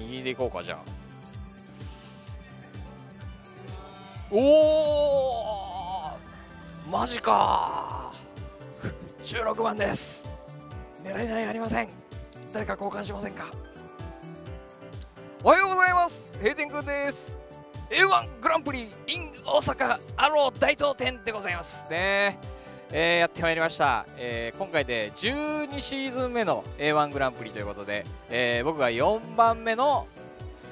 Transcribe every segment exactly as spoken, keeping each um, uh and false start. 右で行こうか、じゃあ。おお、マジかーじゅうろくばんです。狙い狙いありません。誰か交換しませんか。おはようございます、閉店くんです。 エーワン グランプリ in 大阪アロー大東店でございますね。えー、やってまいりました。えー、今回でじゅうにシーズンめの エーワン グランプリということで、えー、僕がよんばんめの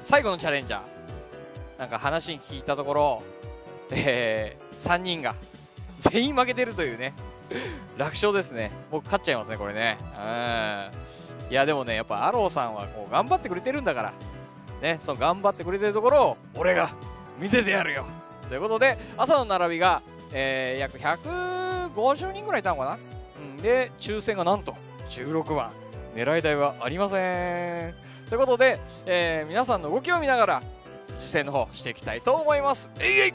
最後のチャレンジャー。なんか話に聞いたところ、えー、さんにんが全員負けてるというね楽勝ですね。僕勝っちゃいますねこれね。うん、いやでもね、やっぱアローさんはこう頑張ってくれてるんだからね、その頑張ってくれてるところを俺が見せてやるよということで、朝の並びが、えー、約ひゃくごじゅうにんぐらいいたのかな、うん、で抽選がなんとじゅうろくばん、狙い台はありませんということで、えー、皆さんの動きを見ながら実践の方していきたいと思います。えいえい。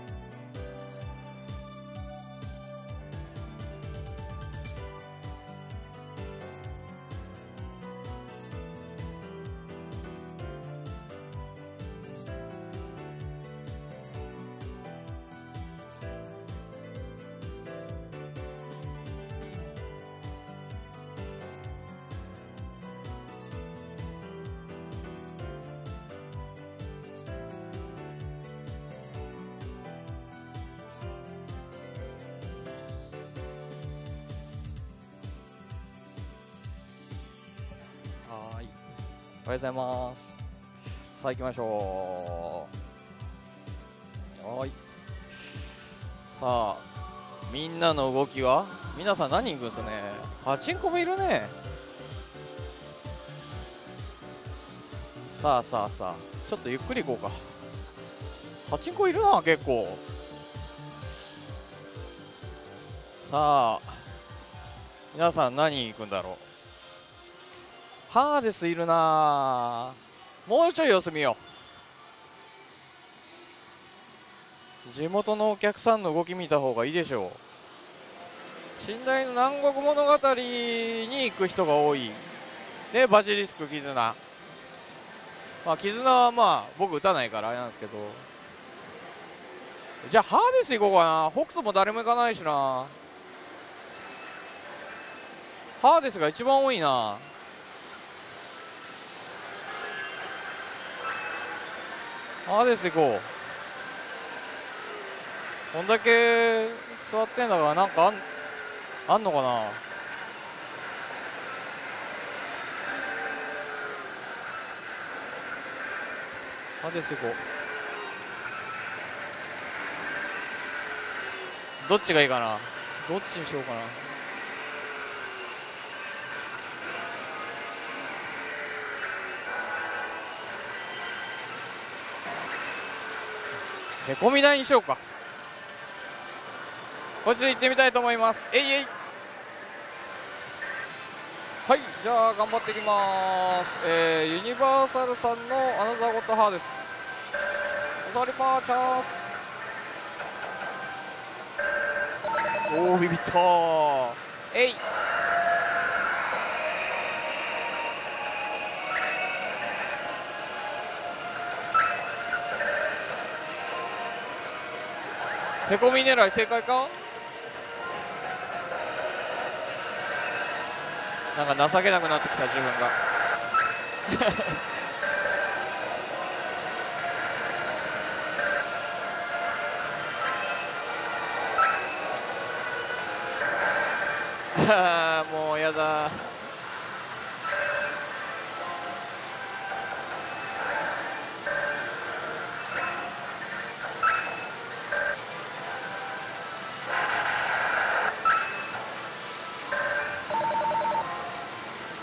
おはようございます。さあ行きましょう。はい、さあみんなの動きは、皆さん何人いくんですかね。パチンコもいるね。さあさあさあ、ちょっとゆっくり行こうか。パチンコいるな結構。さあ皆さん何行くんだろう。ハーデスいるな。もうちょい様子見よう。地元のお客さんの動き見た方がいいでしょう。信頼の南国物語に行く人が多い。でバジリスク絆、まあ絆はまあ僕打たないからあれなんですけど、じゃあハーデス行こうかな。北斗も誰も行かないしな。ハーデスが一番多いな。ハーデス行こう。こんだけ座ってんだからなんかあ ん, あんのかな。ハーデス行こう。どっちがいいかな。どっちにしようかな。へこみ台にしようか。こいつ行ってみたいと思います。えいえい。はい、じゃあ頑張っていきます。えー、ユニバーサルさんのアナザーゴッドハーです。お座りパーチャース。おー、ビビった。えい。へこみ狙い正解か。なんか情けなくなってきた自分があーもうやだー。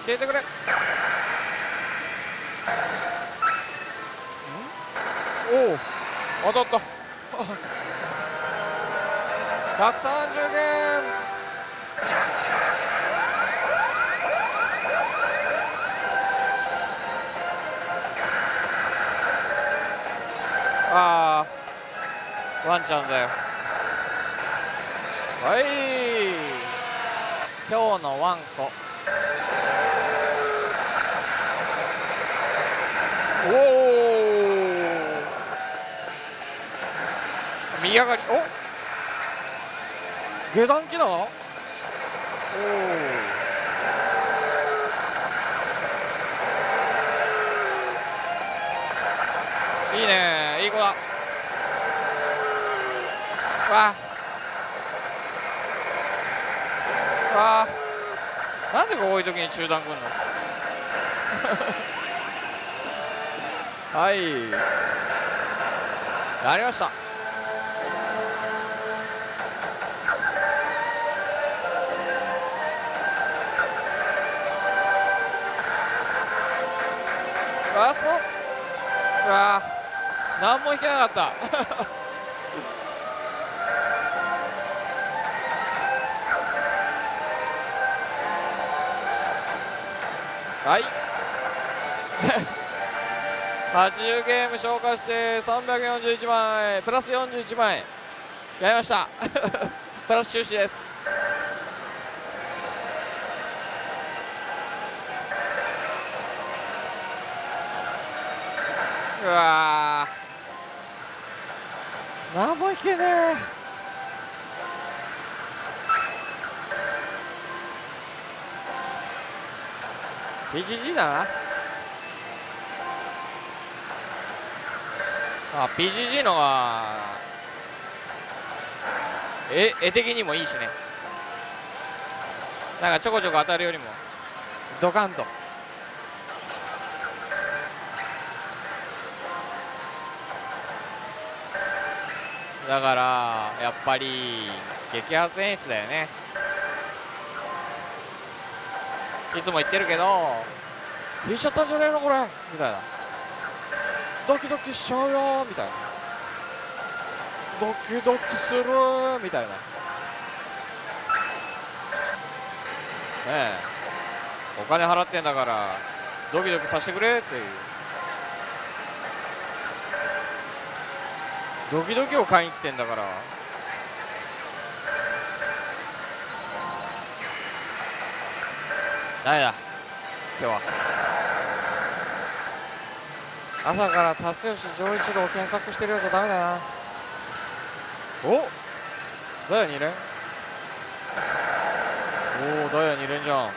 教えてくれ。ん？おお、当たったひゃくさんじゅうゲーム。ああ、ワンちゃんだよ。はい、今日のワンコ。Whoa! 右上がり、お下段来な、おおいいね、いい子だわあわあ、なんでこういう時に中断くんのはい、やりました。ファースト、うわー、何も弾けなかったはいはちじゅうゲーム消化してさんびゃくよんじゅういちまいプラスよんじゅういちまいやりましたプラス中止です。うわー、何もいけねえ。ピージージー だなあ。 ピージージー のが絵、絵的にもいいしね。なんかちょこちょこ当たるよりもドカンと。だからやっぱり激アツ演出だよね。いつも言ってるけど、引いちゃったんじゃねえのこれみたいな、ドキドキしちゃうよみたいな、ドキドキするみたいなねえ、お金払ってんだからドキドキさせてくれっていう、ドキドキを買いに来てんだから。ダメだ、今日は朝から辰吉丈一郎を検索してるようじゃダメだな。おっ、ダイヤに連、おおダイヤに連じゃん。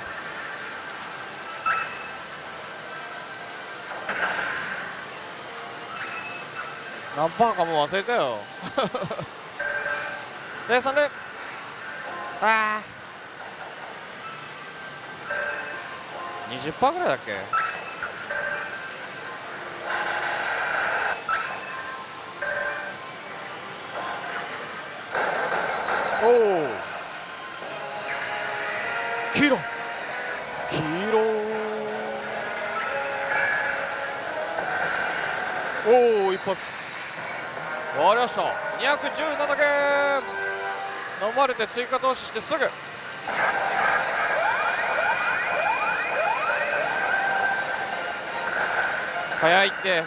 何パーかもう忘れたよでさん連、ああにじゅっパーセント ぐらいだっけ。おお黄色黄色、おお一発終わりました。にひゃくじゅうななゲーム飲まれて追加投資してすぐ早いって。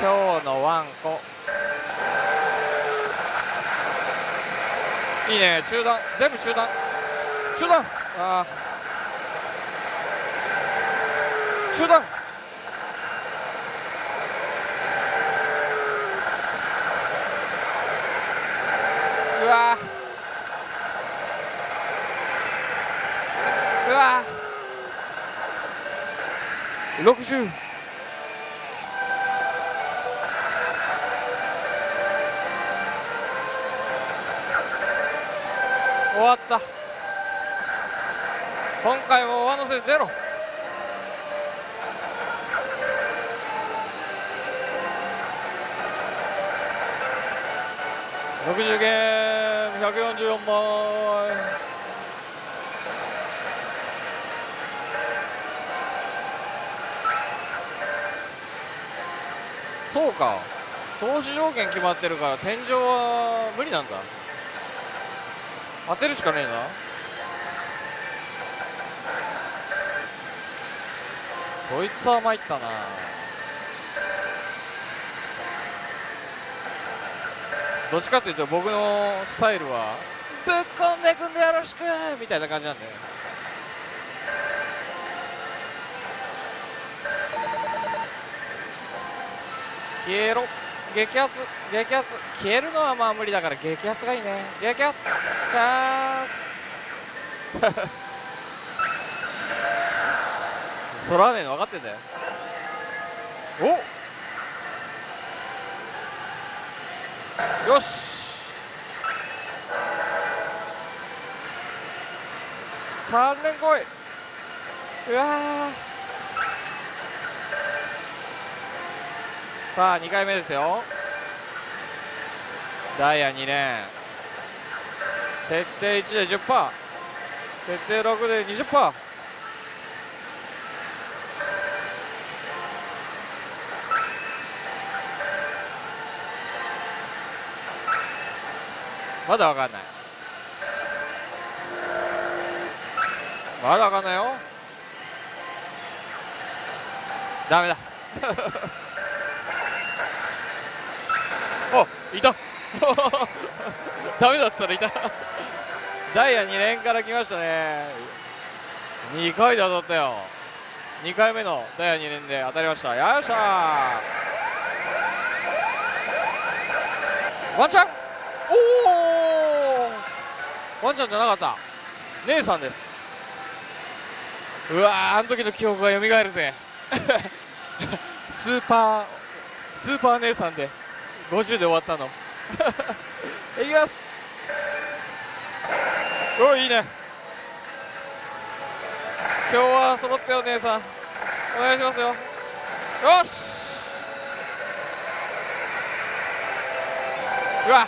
今日のワンコいいね、中断全部中断中断、あー中断、うわーうわーろくじゅう、終わった。今回も上乗せゼロ、ろくじゅうゲームひゃくよんじゅうよんまい、そうか投資条件決まってるから天井は無理なんだ、当てるしかねえな。そいつは参ったな。どっちかっていうと僕のスタイルはぶっこんでくんでよろしくみたいな感じなんだよ。消えろ、激アツ激アツ、消えるのはまあ無理だから激アツがいいね。激アツチャーンスそらねえの分かってんだよ。およしさんれん来い。うわさあにかいめですよ。ダイヤにれん設定いちで じゅっパーセント 設定ろくで にじゅっパーセント。 まだわかんない、まだわかんないよ。ダメだおいたダメだっつったらいたダイヤにれんから来ましたね。にかいで当たったよ。にかいめのダイヤにれんで当たりました。よっしゃーワンちゃん、おおワンちゃんじゃなかった姉さんです。うわーあの時の記憶が蘇るぜスーパースーパー姉さんでごじゅうで終わったのいきます。おいいね今日は揃ったよ姉さんお願いしますよ。よしうわっ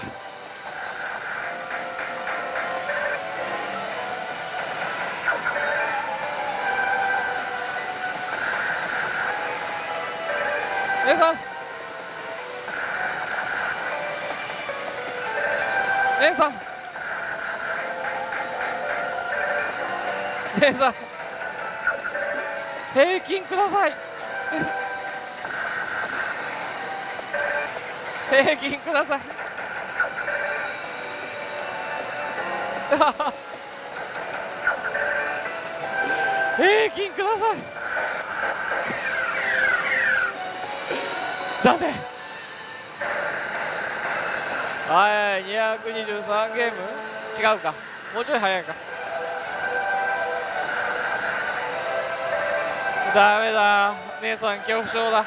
姉さん姉さん姉さん平均ください平均ください平均くださいだね。はいにひゃくにじゅうさんゲーム違うかもうちょい早いか。ダメだ姉さん恐怖症だ。もう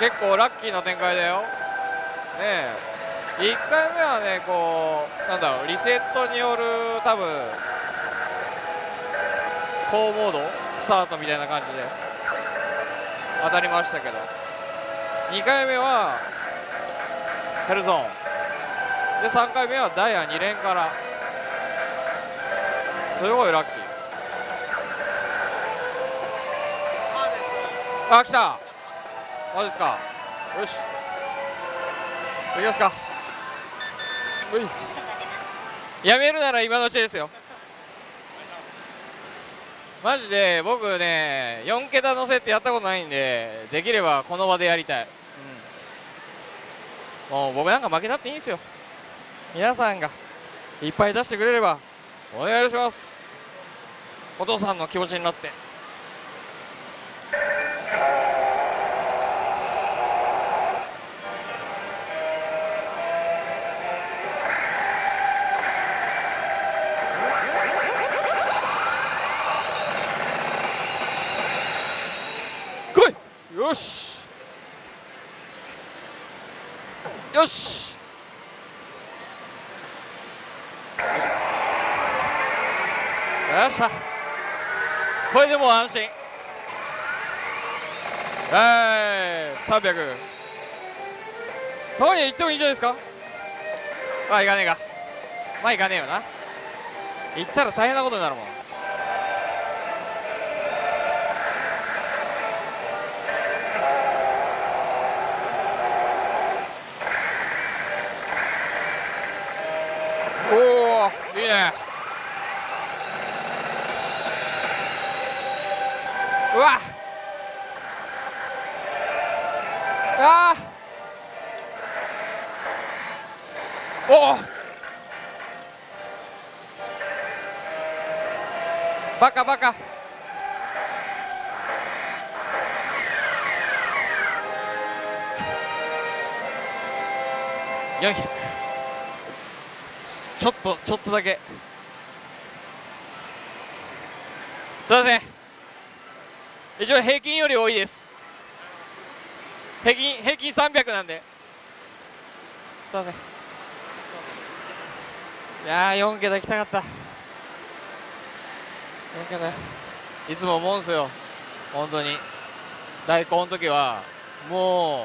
結構ラッキーな展開だよねえ。いっかいめはねこうなんだろうリセットによる多分高モードスタートみたいな感じで当たりましたけどにかいめはヘルゾーンでさんかいめはダイヤにれんからすごいラッキー。あ来たマジですか。よし行きますか。ういやめるなら今のうちですよマジで。僕ねよん桁乗せってやったことないんでできればこの場でやりたい、うん、もう僕なんか負けたっていいんですよ。皆さんがいっぱい出してくれればお願いします。お父さんの気持ちになってよしよしよっしゃこれでもう安心。はいさんびゃくトイレ行ってもいいんじゃないですか。まあ行かねえかまあ行かねえよな行ったら大変なことになるもん。いいねうわっあーおおバカバカよんひゃく、ちょっとちょっとだけすいません。一応平均より多いです。平均平均さんびゃくなんですいません。いやーよんけた行きたかった。よんけたいつも思うんすよ。本当に大根の時はもう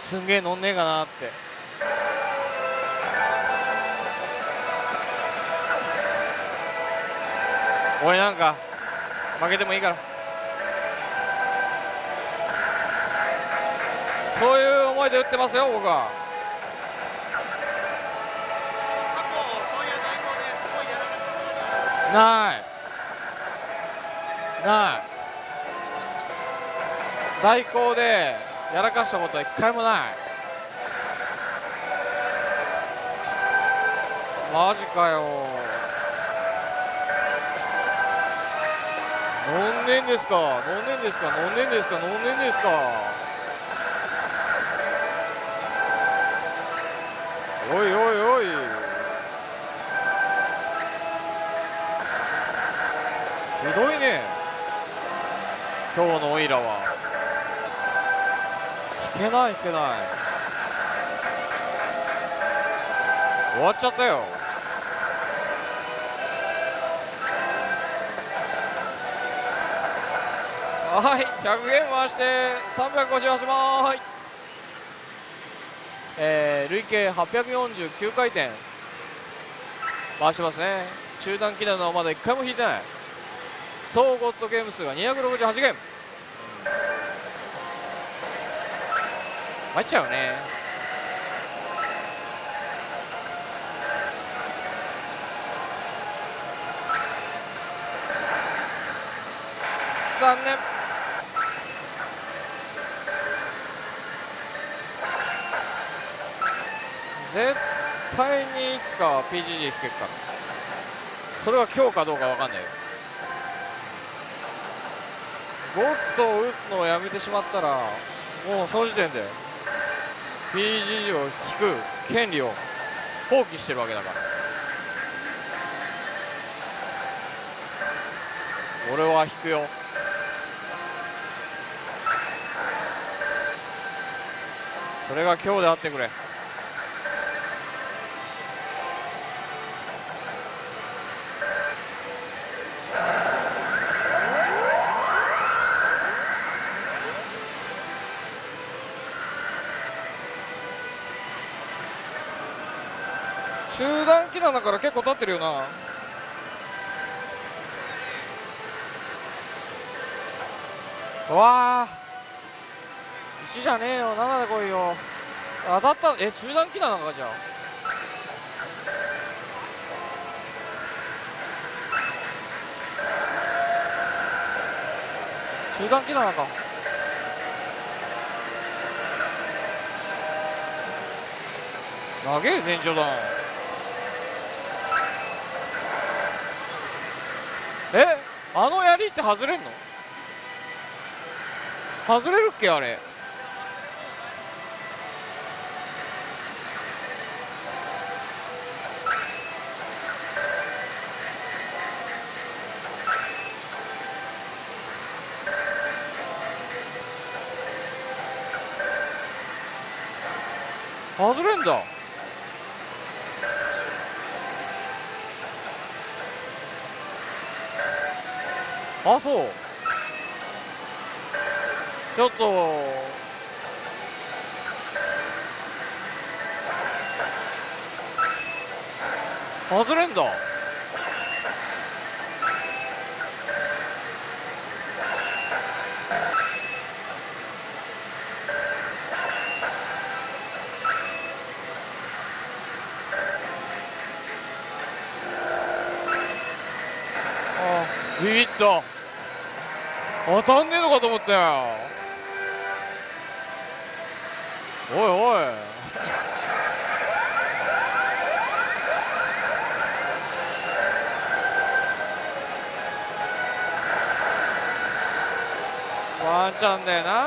すんげえ飲んねえかなって。俺なんか負けてもいいから、そういう思いで打ってますよ僕は。ないない代行でやらかしたことは一回もない。マジかよ。飲んでんですか飲んでんですか飲んでんですか飲んでんですか。おいおいおいひどいね今日のオイラは。いけないいけない、終わっちゃったよ。はいひゃくえん回してさんびゃくごじゅうはちまーい、えー、累計はっぴゃくよんじゅうきゅう回転回してますね。中段機能はまだいっかいも引いてない。総ゴッドゲーム数がにひゃくろくじゅうはちゲーム、参っちゃうね。残念。絶対にいつかは ピージージー 引けるから、それは今日かどうか分かんないよ。ゴッドを打つのをやめてしまったらもうその時点でピージージー を引く権利を放棄してるわけだから。俺は引くよ。それが今日であってくれ。中段機なんだから結構立ってるよな。うわあいちじゃねえよ、ななで来いよ。当たった。え中段機なんかじゃん。中段機なんか長え全長だな。えあの槍って外れんの？外れるっけあれ。外れんだ。あ、そうちょっと外れんだ。ああビビった。当たんねえのかと思ったよ。おいおいワンちゃんだよな。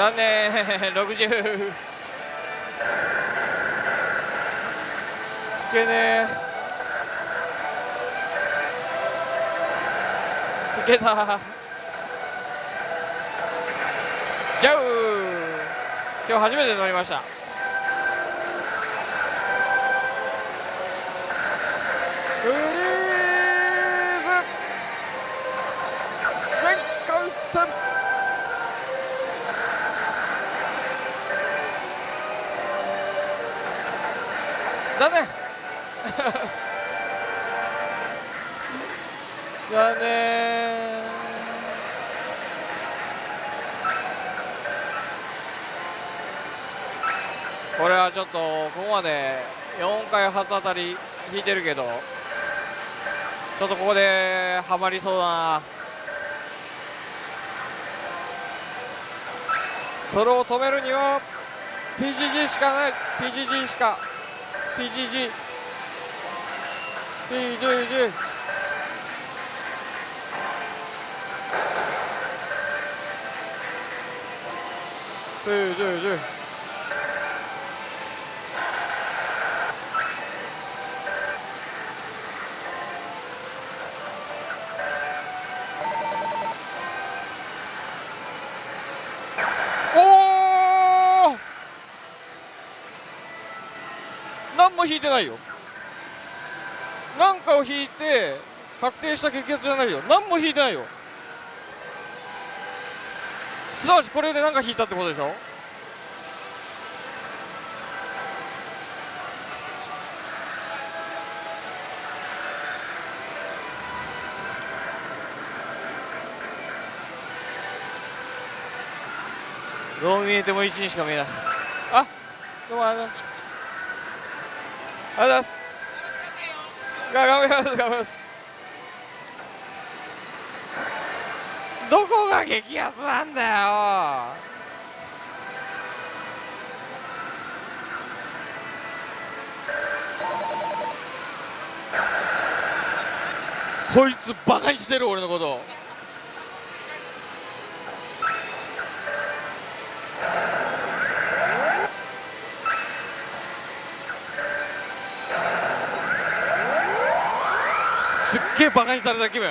残念ろくじゅう。いけねー、いけたジャウー。今日初めて乗りました。フリーズ全回転。残念残念。これはちょっとここまでよんかい初当たり引いてるけど、ちょっとここでハマりそうだな。それを止めるには ピージージー しかない。 ピージージー しか ピージージー ピージージー ピージージー 引いてないよ。何かを引いて確定した結圧じゃないよ。何も引いてないよ。すなわちこれで何か引いたってことでしょ。どう見えてもいちにしか見えない。あ、どうもありがとうございます。ありがとうございます。頑張ります。頑張ります。どこが激安なんだよ。こいつバカにしてる俺のこと。すっげえバカにされた気分。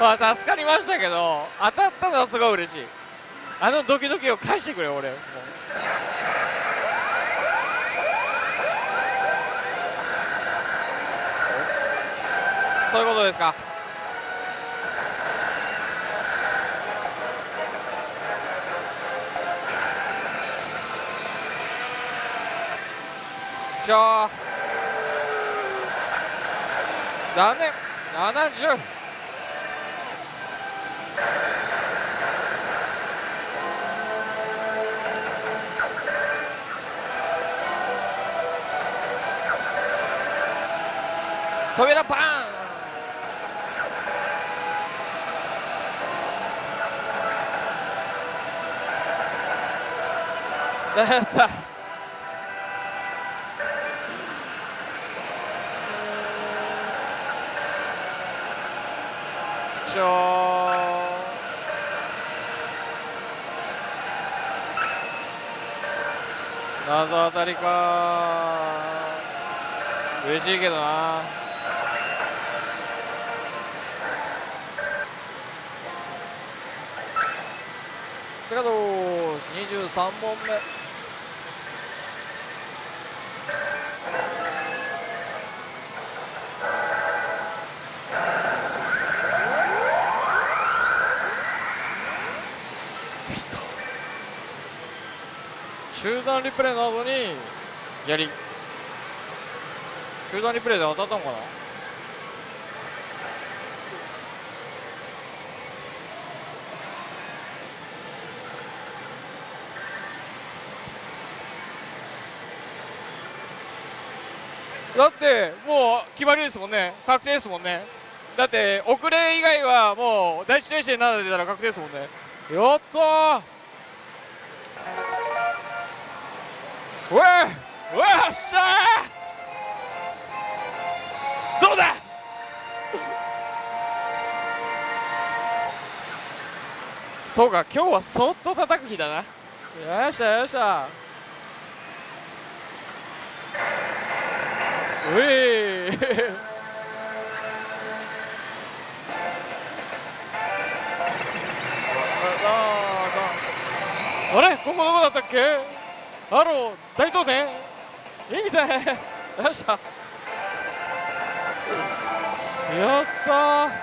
まあ助かりましたけど、当たったのはすごい嬉しい。あのドキドキを返してくれ俺。もうそういうことですか。じゃあ残念ななじゅう。扉パーン。だったよ。謎当たりか。嬉しいけどな。てかどうにじゅうさんぼんめ。集団リプレイなどにやり、集団リプレイで当たったのかな。だってもう決まりですもんね。確定ですもんね。だって遅れ以外はもう第一点ななで出たら確定ですもんね。やったー。うわうわっしゃー。どうだそうか、今日はそっと叩く日だな。よっしゃよっしゃ、うえーあれ、ここどこだったっけ。アロー大東店いい店。よっしゃ、やったー。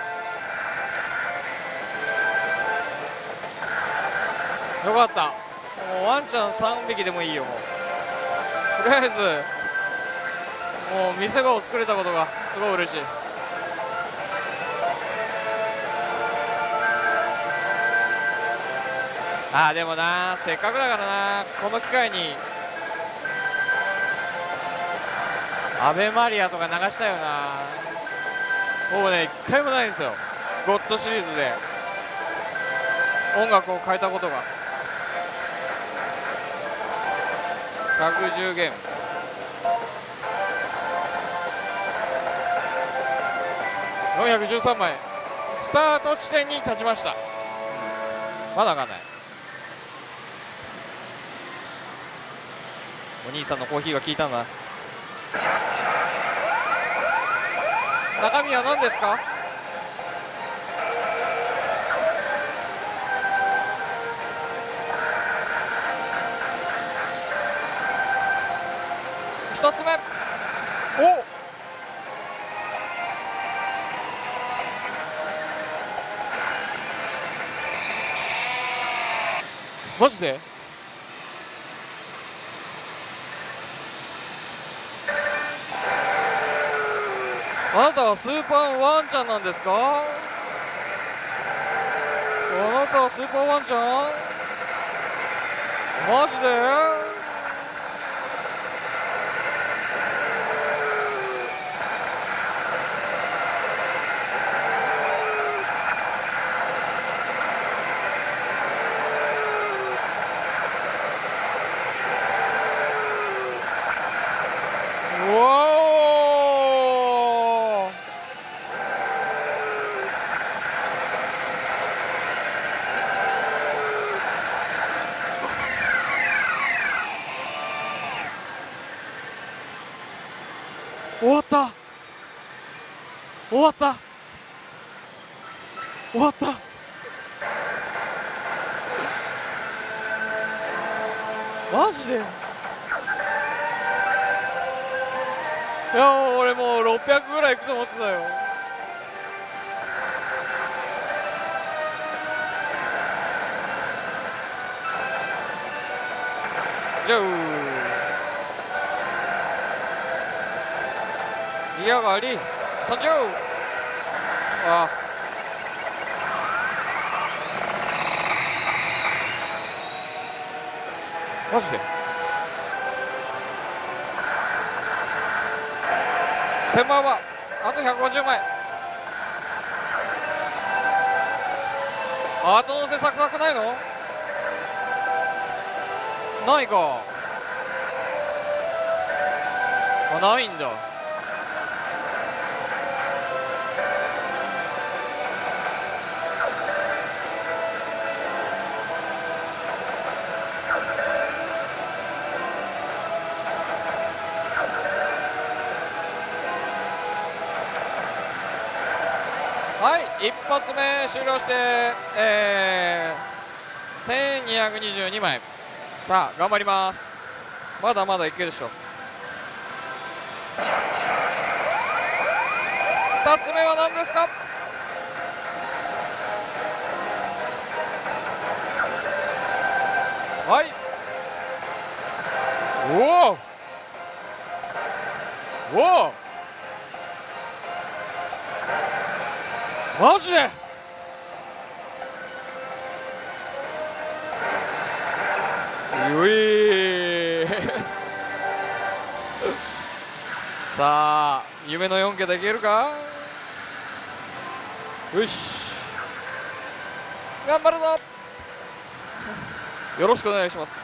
よかった、もうワンちゃんさんびきでもいいよ。とりあえずもう店を作れたことがすごい嬉しい。ああでもな、せっかくだからな、この機会にアベマリアとか流したよな。もうね、一回もないんですよ、ゴッドシリーズで音楽を変えたことが。ひゃくじゅうゲーム、よんひゃくじゅうさんまい、スタート地点に立ちました。まだわかんない。お兄さんのコーヒーが効いたんだ。中身は何ですか。一つ目、おマジであなたはスーパーワンちゃんなんですか。あなたはスーパーワンちゃん、マジで。終わった終わった終わった。マジで。いやもう俺もうろっぴゃくぐらいいくと思ってたよ。じゃあいやがりさんじゅう。あマジでせんまいはあとひゃくごじゅうまい。後乗せサクサクないの。ないかあ、ないんだ。一発目終了して、えー、せんにひゃくにじゅうにまい。さあ頑張ります。まだまだいけるでしょ。ふたつめは何ですか。はい、おおおおマジで。ういさあ夢のよんけたいけるか。よし頑張るぞよろしくお願いします。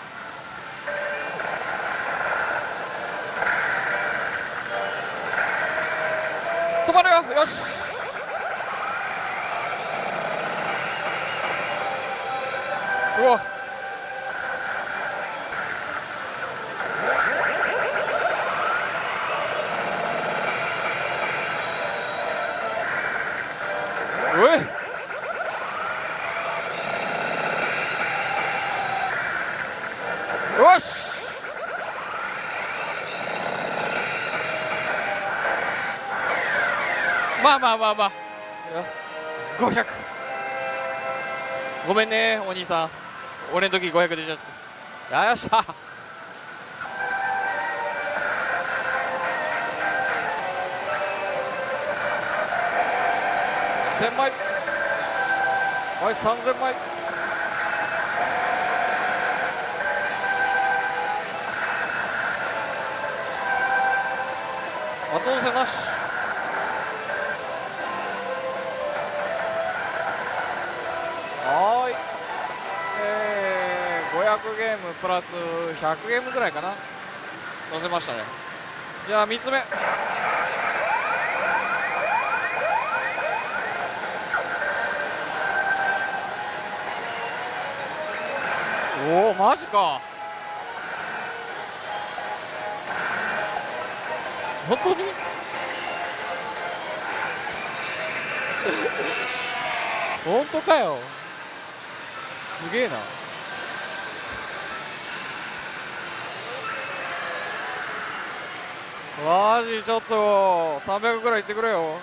止まるよ。よしうわっ、うえっ、よし、まあまあまあまあごひゃく。ごめんねお兄さん、俺の時ごひゃく出ちゃった。よっしゃ、せんまい、はい、さんぜんまい、後乗せなし。ごひゃくゲームプラスひゃくゲームぐらいかな、乗せましたね。じゃあみっつめ、おおマジか、本当に本当かよ、すげえな。マジちょっとさんびゃくくらいいってくれよ。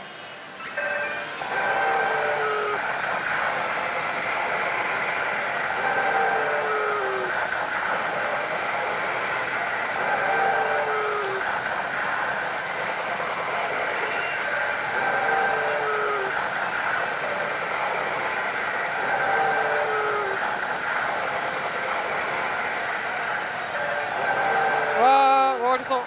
わー、終わりそう。よし。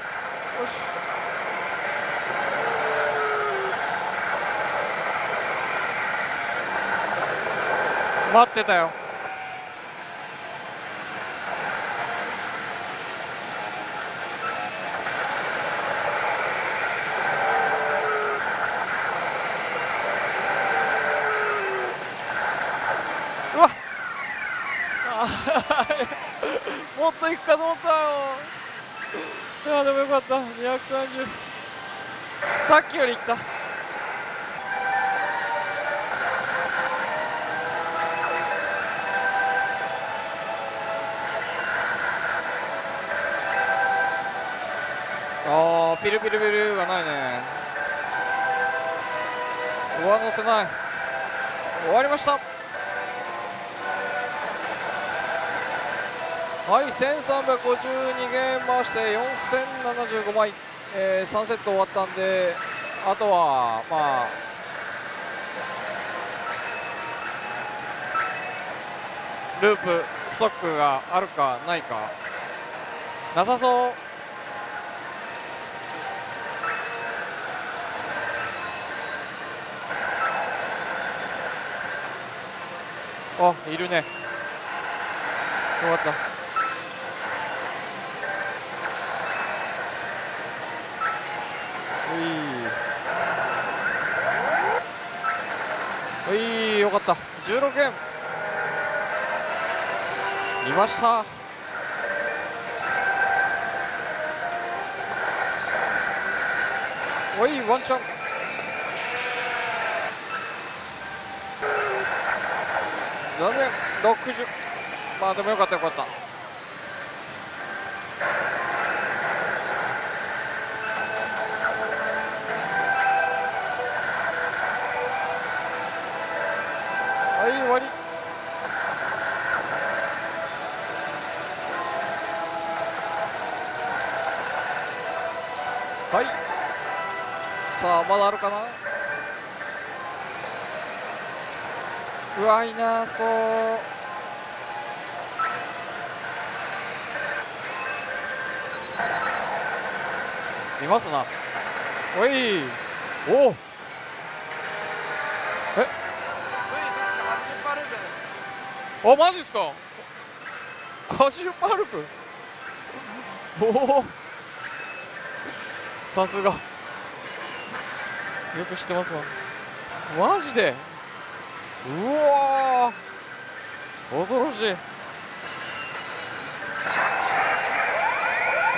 待ってたよ。うわっもっといくかと思ったよ。いやでもよかった、にひゃくさんじゅう、さっきよりいった。あー、ピルピルピルがないね。上乗せない。終わりました。はい、せんさんびゃくごじゅうにゲーム回してよんせんななじゅうごまい、えー、さんセット終わったんで、あとはまあループストックがあるかないか。なさそう。あ、いるね。よかった。ういー、ういー、よかった。じゅうろくゲーム見ました。おい、ワンチャン。残念、ろくじゅう。まあでもよかったよかった。はい、終わり。はい、さあまだあるかな。うわ、いなそう。いますな。おい、おお、え、お、マジっすか、カシオパルプ。おお、さすがよく知ってますな。マジで、うわー、恐ろしい。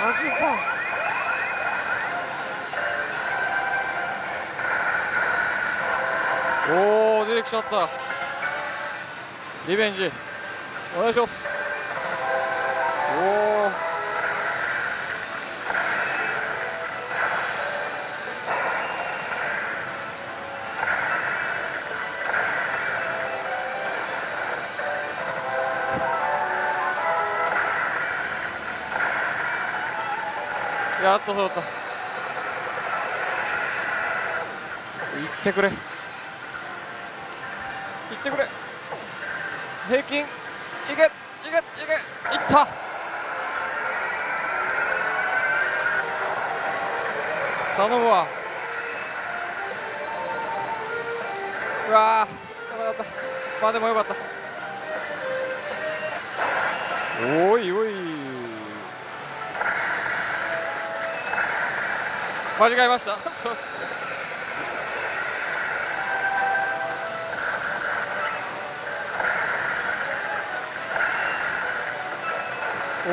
ジか。おー、出てきちゃった。リベンジお願いします。おー、やっと揃った。いってくれいってくれ、平均いけいけいけ、いった。頼むわ。うわー、危なかった。まあでもよかった。おいおい、間違えました。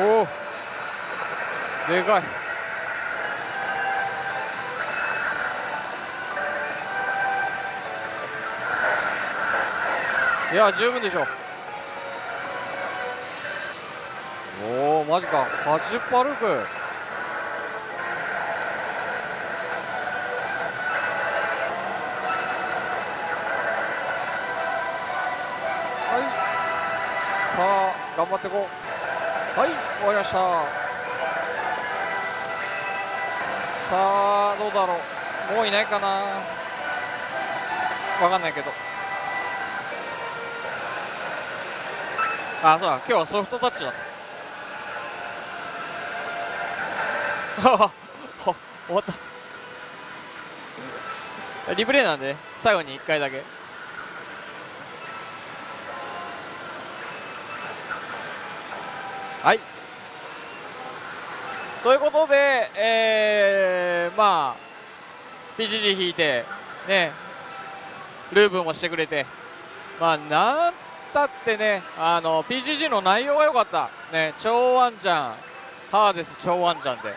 おお、でかい。いや十分でしょ。おお、マジか。はちじゅっパーループ。はい、さあ頑張ってこう。はい、終わりました。さあ、どうだろう。もういないかな。わかんないけど。あ、そうだ。今日はソフトタッチだった。はは、終わった。リプレイなんで、最後にいっかいだけ。はい、ということで、えー、まあ ピージージー 引いて、ね、ルーブンもしてくれて、まあ、なんたってね、あの ピージージー の内容が良かった、ね、超ワンチャン、ハーデス超ワンチャンで、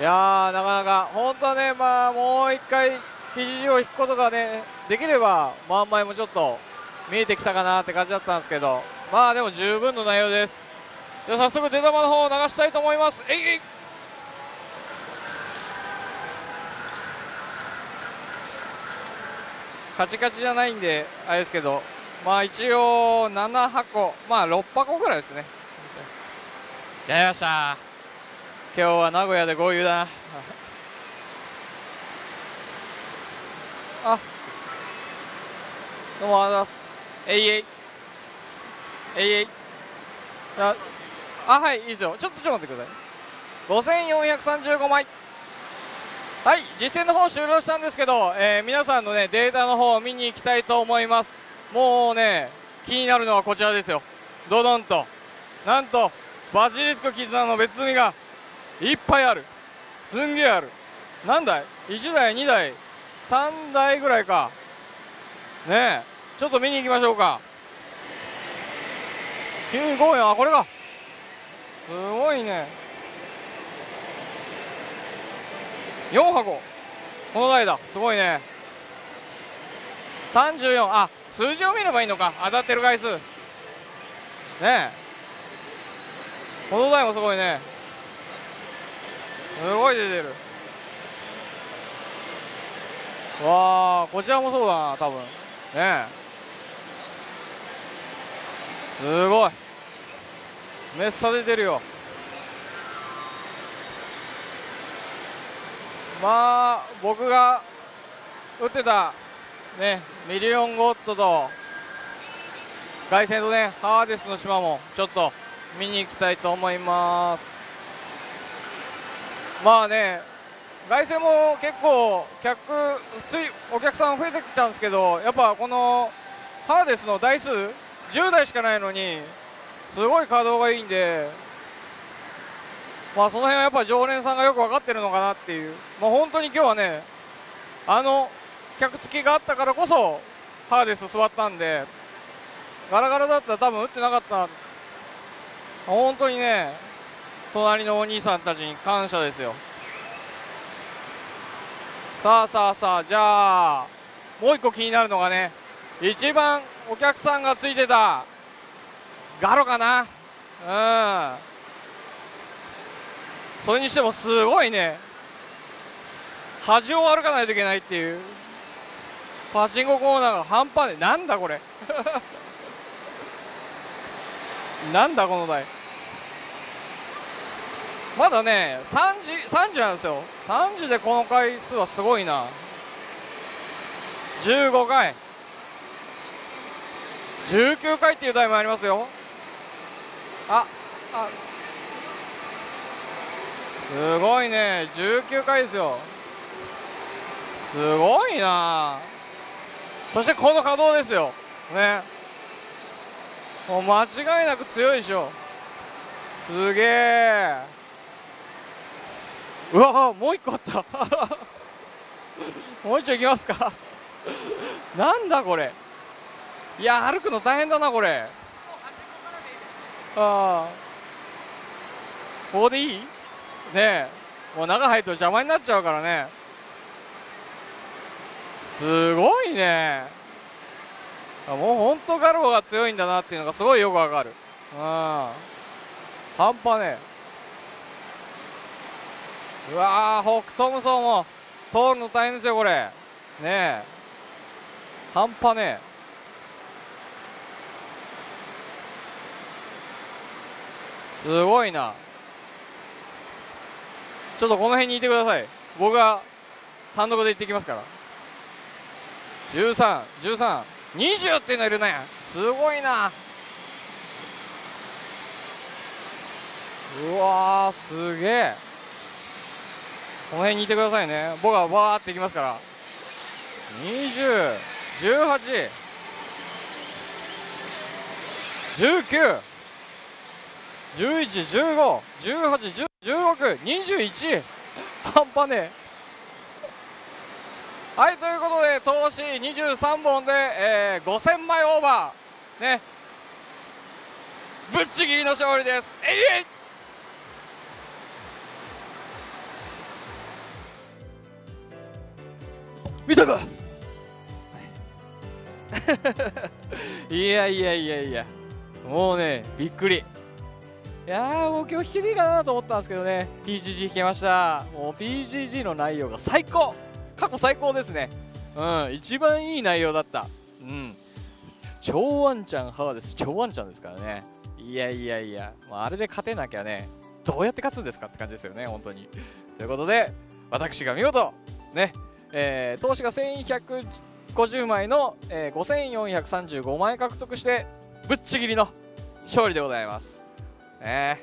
いやー、なかなか、本当はね、まあ、もう一回 ピージージー を引くことがね、できれば、満枚もちょっと見えてきたかなって感じだったんですけど。まあでも十分の内容です。じゃあ早速出玉の方を流したいと思います。えいえい、カチカチじゃないんであれですけど、まあ一応ななはこ、まあろっぱこぐらいですね。やりました。今日は名古屋で豪遊だな。あ、どうもありがとうございます。えいえいえいえい。あ、あ、はい、いいですよ。ちょっとちょっと待ってください。ごせんよんひゃくさんじゅうごまい。はい、実戦の方終了したんですけど、えー、皆さんのねデータの方を見に行きたいと思います。もうね気になるのはこちらですよ。ドドンと、なんとバジリスク絆の別組がいっぱいある。すんげえある。何台 ?いち 台、に台、さん台ぐらいかね。えちょっと見に行きましょうか。きゅうごよん、あ、これがすごいね。よんはここの台だ。すごいね。さんじゅうよん、あ、数字を見ればいいのか。当たってる回数ねえ。この台もすごいね。すごい出てるわ。あ、こちらもそうだな多分ねえ。すごいめっさ出てるよ。まあ僕が打ってたねミリオンゴッドと凱旋とねハーデスの島もちょっと見に行きたいと思います。まあね凱旋も結構客普通お客さん増えてきたんですけど、やっぱこのハーデスの台数じゅうだいしかないのにすごい稼働がいいんで、まあその辺はやっぱ常連さんがよく分かってるのかなっていう。まあ本当に今日はねあの客付きがあったからこそハーデス座ったんで、ガラガラだったら多分打ってなかった。本当にね隣のお兄さんたちに感謝ですよ。さあさあさあ、じゃあもう一個気になるのがね、一番お客さんがついてたガロかな。うん、それにしてもすごいね、端を歩かないといけないっていう。パチンココーナーが半端で、なんだこれなんだこの台。まだねさんじなんですよ。さんじでこの回数はすごいな。じゅうごかいじゅうきゅうかいっていう台もありますよ。ああ、すごいね、じゅうきゅうかいですよ。すごいな。そしてこの稼働ですよね。もう間違いなく強いでしょ。すげえ。うわ、もう一個あったもう一丁いきますかなんだこれ、いや歩くの大変だなこれ。ああ、ここでいいねえ、もう中入ると邪魔になっちゃうからね。すごいね、もうほんとガロが強いんだなっていうのがすごいよくわかる。うん、半端ねえ。うわー、北東武装も通るの大変ですよこれねえ、半端ねえ。すごいな。ちょっとこの辺にいてください。僕が単独で行ってきますから。じゅうさん、じゅうさん、にじゅうっていうのいるね。すごいな。うわー、すげえ。この辺にいてくださいね。僕はわーって行きますから。にじゅう、じゅうはち、じゅうきゅう。じゅういち、じゅうご、じゅうはち、じゅうろく、にじゅういち、半端ねえ。はい、ということで投資にじゅうさんぼんで、えー、ごせんまいオーバーね、ぶっちぎりの勝利です。えい見たかいやいやいやいや、もうねびっくり。いやー、もう今日弾けねえかなと思ったんですけどね、 ピージージー 弾けました。もう ピージージー の内容が最高、過去最高ですね。うん、一番いい内容だった。うん、超ワンちゃん派です。超ワンちゃんですからね。いやいやいや、あれで勝てなきゃね、どうやって勝つんですかって感じですよね、本当に。ということで私が見事ね、えー、投資がせんひゃくごじゅうまいの、えー、ごせんよんひゃくさんじゅうごまい獲得してぶっちぎりの勝利でございますね。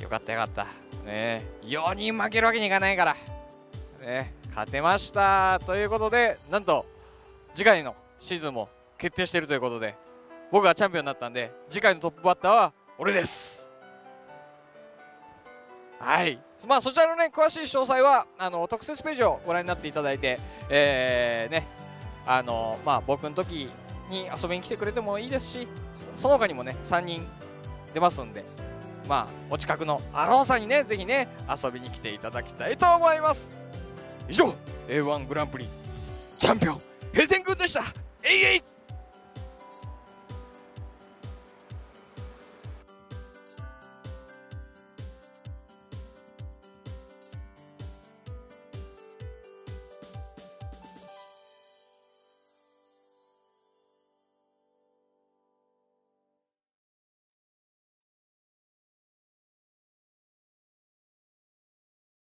よかったよかったね。よにん負けるわけにいかないからね、勝てましたということで、なんと次回のシーズンも決定しているということで、僕がチャンピオンになったんで次回のトップバッターは俺です。はい、まあそちらのね詳しい詳細はあの特設ページをご覧になっていただいて、えーね、あのまあ僕の時に遊びに来てくれてもいいですし、その他にもねさんにん出ますんで、まあお近くのアローさんにねぜひね遊びに来ていただきたいと思います。以上 エーワン グランプリチャンピオン閉店軍でした。えいえい。